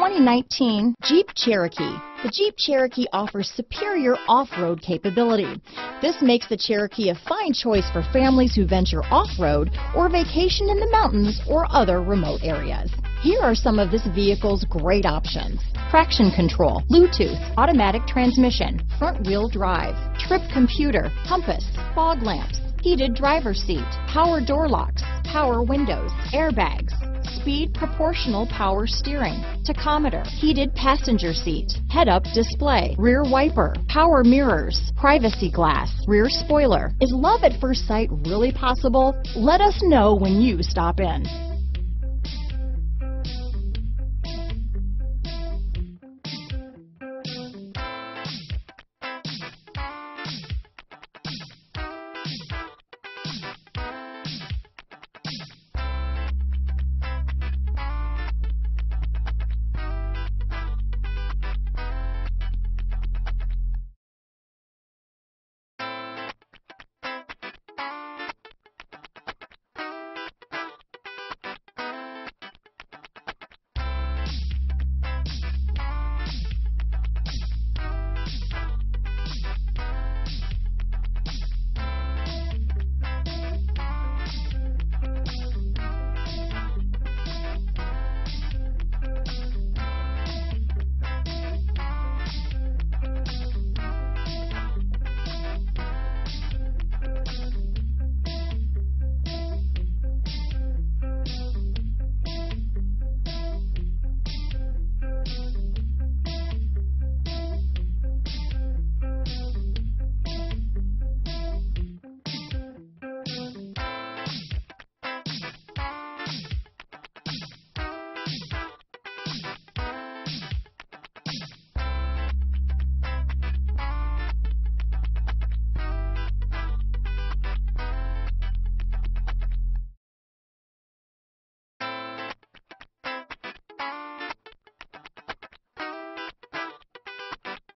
2019 Jeep Cherokee. The Jeep Cherokee offers superior off-road capability. This makes the Cherokee a fine choice for families who venture off-road or vacation in the mountains or other remote areas. Here are some of this vehicle's great options: traction control, Bluetooth, automatic transmission, front-wheel drive, trip computer, compass, fog lamps, heated driver's seat, power door locks, power windows, airbags, speed proportional power steering, tachometer, heated passenger seat, head-up display, rear wiper, power mirrors, privacy glass, rear spoiler. Is love at first sight really possible? Let us know when you stop in.